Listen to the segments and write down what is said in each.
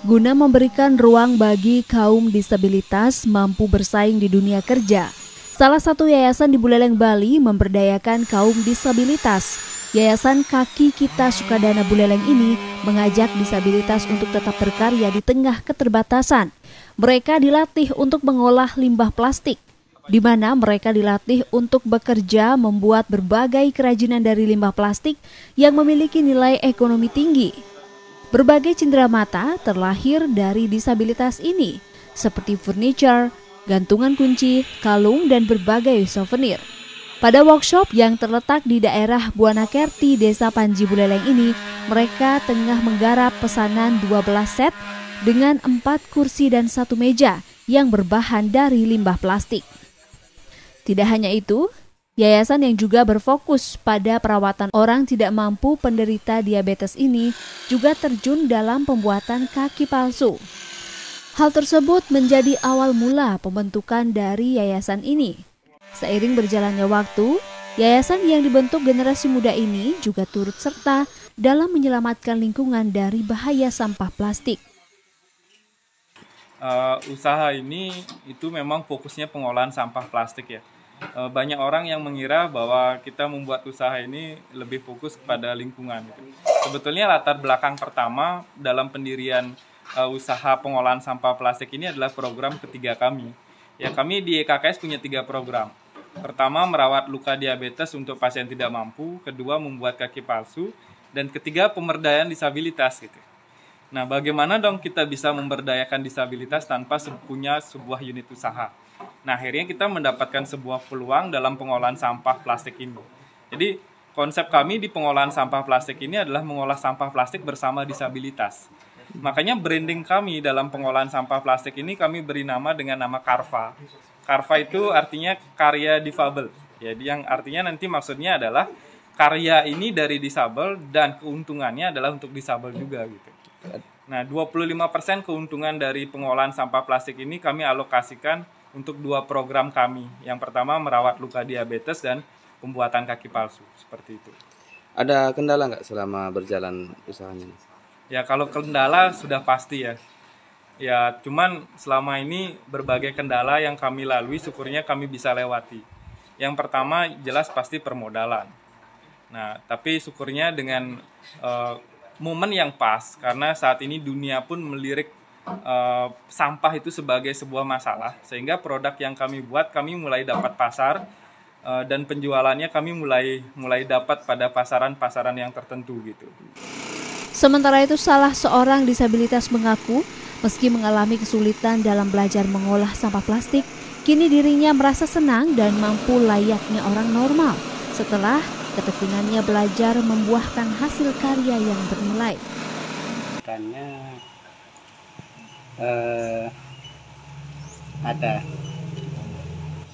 guna memberikan ruang bagi kaum disabilitas mampu bersaing di dunia kerja. Salah satu yayasan di Buleleng, Bali memberdayakan kaum disabilitas. Yayasan Kaki Kita Sukadana Buleleng ini mengajak disabilitas untuk tetap berkarya di tengah keterbatasan. Mereka dilatih untuk mengolah limbah plastik, di mana mereka dilatih untuk bekerja membuat berbagai kerajinan dari limbah plastik yang memiliki nilai ekonomi tinggi. Berbagai cenderamata terlahir dari disabilitas ini, seperti furniture, gantungan kunci, kalung, dan berbagai souvenir. Pada workshop yang terletak di daerah Buana Kerti, Desa Panji Buleleng ini, mereka tengah menggarap pesanan 12 set dengan 4 kursi dan 1 meja yang berbahan dari limbah plastik. Tidak hanya itu, yayasan yang juga berfokus pada perawatan orang tidak mampu penderita diabetes ini juga terjun dalam pembuatan kaki palsu. Hal tersebut menjadi awal mula pembentukan dari yayasan ini. Seiring berjalannya waktu, yayasan yang dibentuk generasi muda ini juga turut serta dalam menyelamatkan lingkungan dari bahaya sampah plastik. Usaha ini itu memang fokusnya pengolahan sampah plastik ya. Banyak orang yang mengira bahwa kita membuat usaha ini lebih fokus kepada lingkungan. Sebetulnya latar belakang pertama dalam pendirian usaha pengolahan sampah plastik ini adalah program ketiga kami. Ya, kami di EKKS punya 3 program. Pertama, merawat luka diabetes untuk pasien tidak mampu. Kedua, membuat kaki palsu. Dan ketiga, pemberdayaan disabilitas. Gitu. Nah, bagaimana dong kita bisa memberdayakan disabilitas tanpa punya sebuah unit usaha? Nah, akhirnya kita mendapatkan sebuah peluang dalam pengolahan sampah plastik ini. Jadi, konsep kami di pengolahan sampah plastik ini adalah mengolah sampah plastik bersama disabilitas. Makanya branding kami dalam pengolahan sampah plastik ini kami beri nama dengan nama CARVA. CARVA itu artinya karya difabel. Jadi yang artinya nanti maksudnya adalah karya ini dari disabel dan keuntungannya adalah untuk disabel juga gitu. Nah, 25% keuntungan dari pengolahan sampah plastik ini kami alokasikan untuk 2 program kami. Yang pertama merawat luka diabetes dan pembuatan kaki palsu, seperti itu. Ada kendala nggak selama berjalan usahanya? Ya, kalau kendala sudah pasti ya. Ya, cuman selama ini berbagai kendala yang kami lalui syukurnya kami bisa lewati. Yang pertama jelas pasti permodalan. Nah, tapi syukurnya dengan momen yang pas, karena saat ini dunia pun melirik sampah itu sebagai sebuah masalah. Sehingga produk yang kami buat kami mulai dapat pasar dan penjualannya kami mulai dapat pada pasaran-pasaran yang tertentu gitu. Sementara itu, salah seorang disabilitas mengaku meski mengalami kesulitan dalam belajar mengolah sampah plastik, kini dirinya merasa senang dan mampu layaknya orang normal setelah ketekunannya belajar membuahkan hasil karya yang bernilai. Karena ada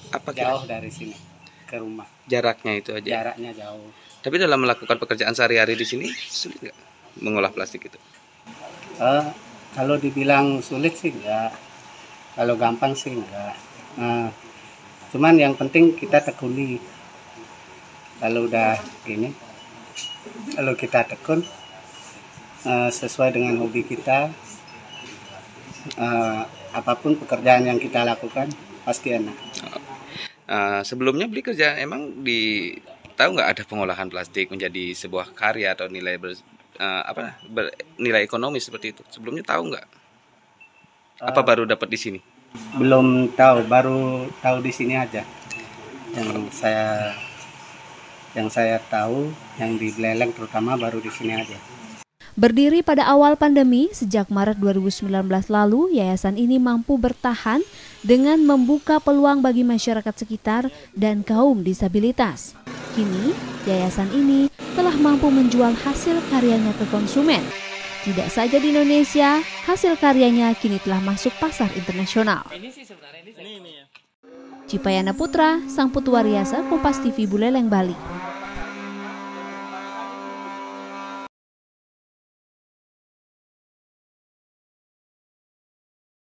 apa jauh dari sini ke rumah. Jaraknya itu aja. Jaraknya jauh. Tapi dalam melakukan pekerjaan sehari-hari di sini sulit nggak? Mengolah plastik itu? Kalau dibilang sulit sih enggak, kalau gampang sih enggak. Cuman yang penting kita tekuni. Kalau udah gini, kalau kita tekun sesuai dengan hobi kita, apapun pekerjaan yang kita lakukan pasti enak. Sebelumnya beli kerjaan emang tahu nggak ada pengolahan plastik menjadi sebuah karya atau nilai nilai ekonomis seperti itu? Sebelumnya tahu nggak? Apa baru dapat di sini? Belum tahu, baru tahu di sini aja. Yang saya tahu, yang di Buleleng terutama baru di sini aja. Berdiri pada awal pandemi, sejak Maret 2019 lalu, yayasan ini mampu bertahan dengan membuka peluang bagi masyarakat sekitar dan kaum disabilitas. Kini, yayasan ini telah mampu menjual hasil karyanya ke konsumen. Tidak saja di Indonesia, hasil karyanya kini telah masuk pasar internasional. Cipayana Putra, Sang Putu Waryasa, Kompas TV Buleleng, Bali.